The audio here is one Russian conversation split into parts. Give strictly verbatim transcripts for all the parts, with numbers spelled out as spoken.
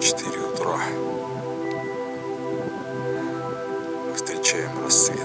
четыре утра. Встречаем рассвет.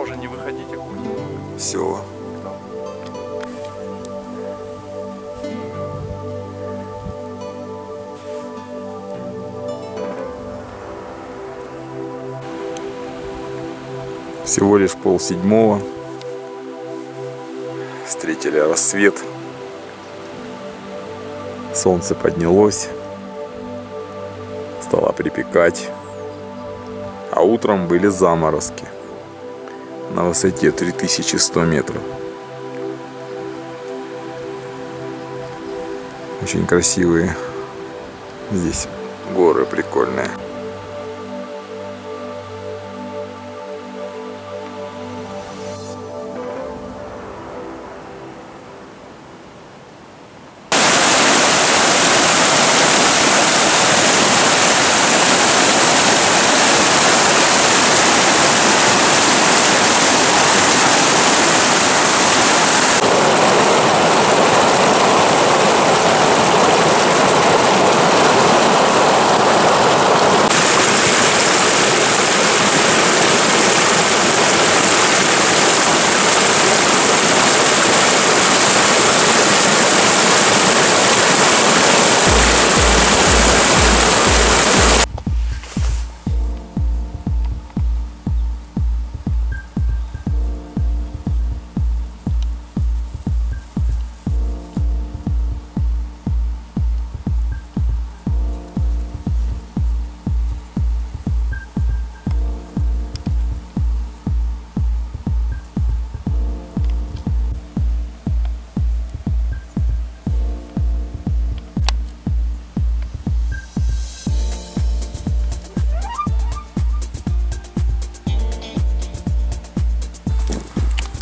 уже не выходите. Все. Всего лишь полседьмого. Встретили рассвет. Солнце поднялось. Стало припекать. А утром были заморозки. На высоте три тысячи сто метров. Очень красивые здесь горы, прикольные.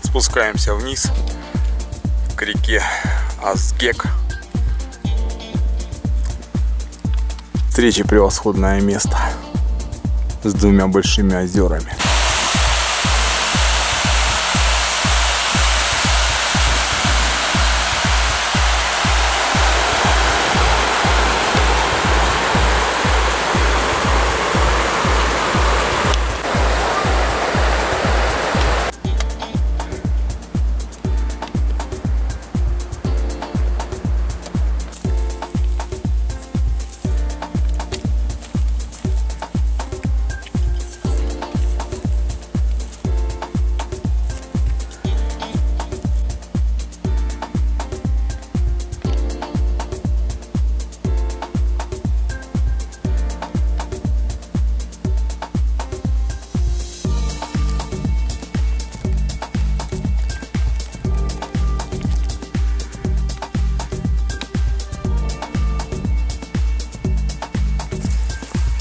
Спускаемся вниз к реке Азгек. Встреча превосходное место с двумя большими озерами.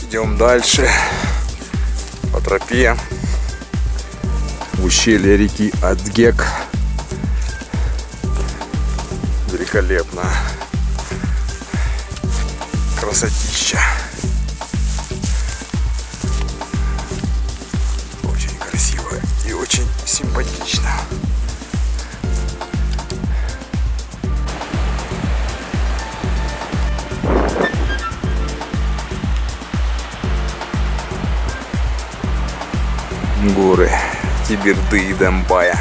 Идем дальше по тропе в ущелье реки Азгек. Великолепно. Красотища. Очень красиво и очень симпатично. Горы Теберды и Домбая.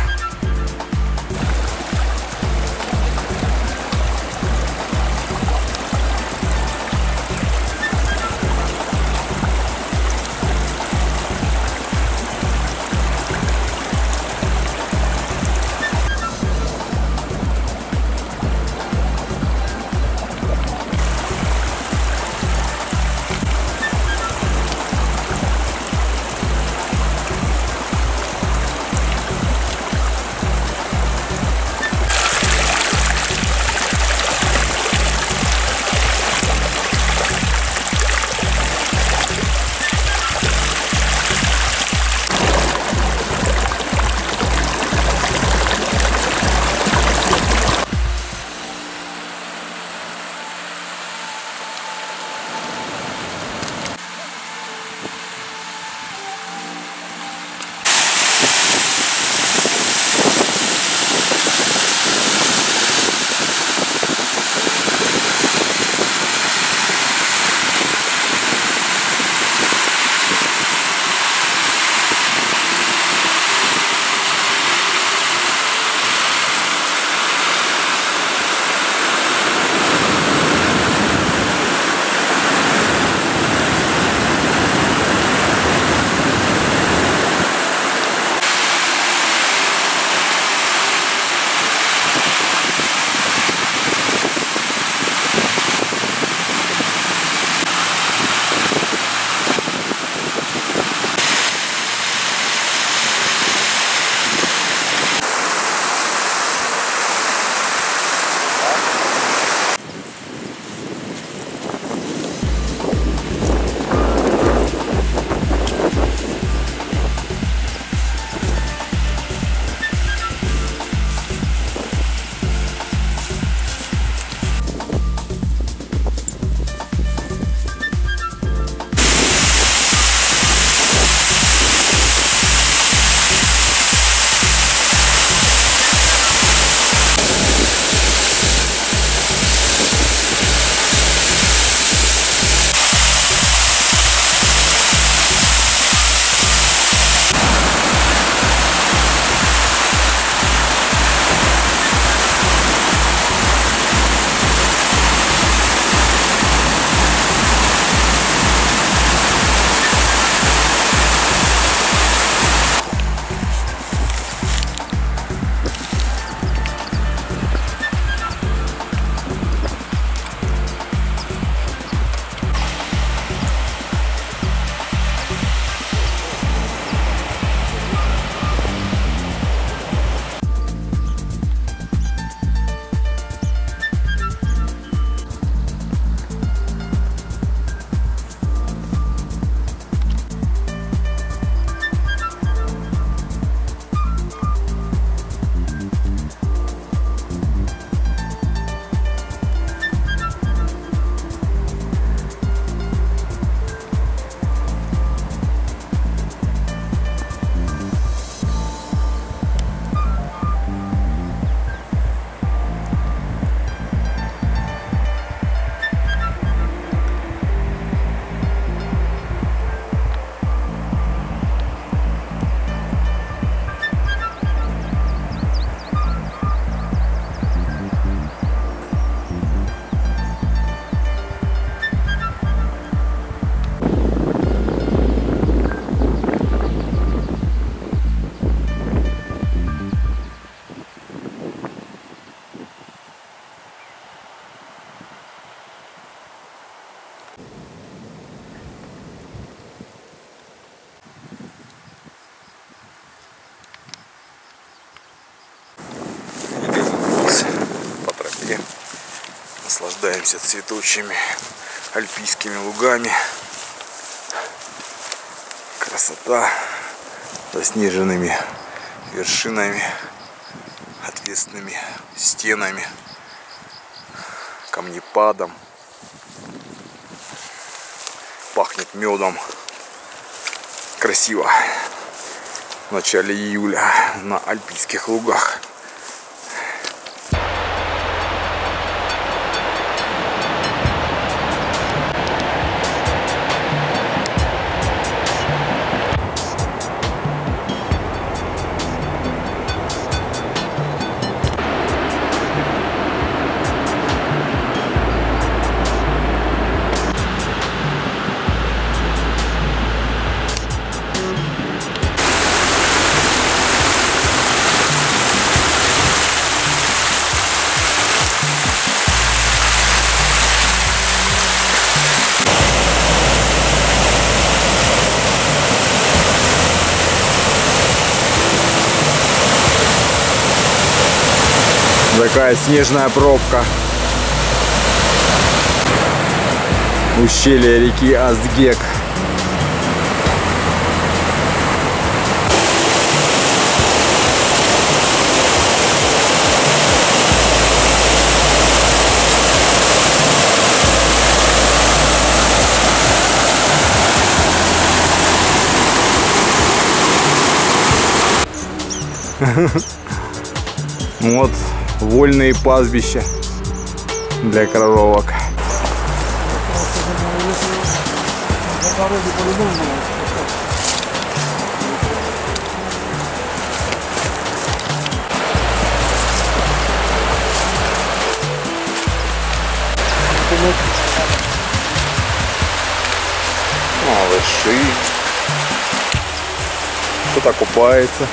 наслаждаемся цветущими альпийскими лугами. Красота, заснеженными вершинами, ответственными стенами, камнепадом. Пахнет медом. Красиво. В начале июля на альпийских лугах. Такая снежная пробка. Ущелье реки Азгек. Вот. Вольные пастбища для коровок. Малыши. Кто-то купается.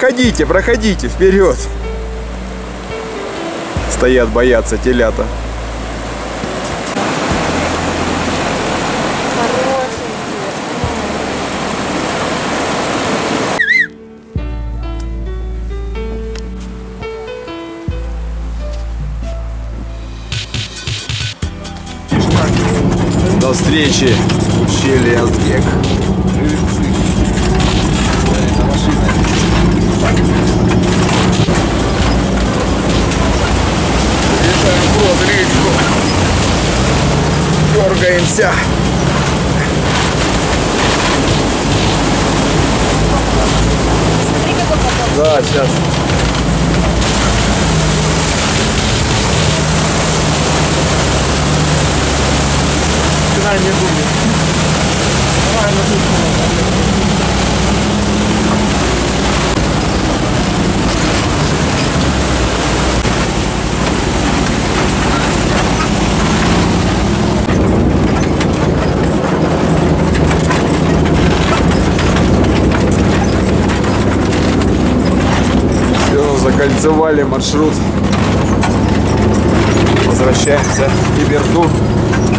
Проходите, проходите, вперед! Стоят, боятся телята. До встречи, ущелье Азгек. Дергаемся. Смотри, какой поток. Да, сейчас. Давай, не думай. Давай, не думай. Кольцевали маршрут. Возвращаемся в Теберду.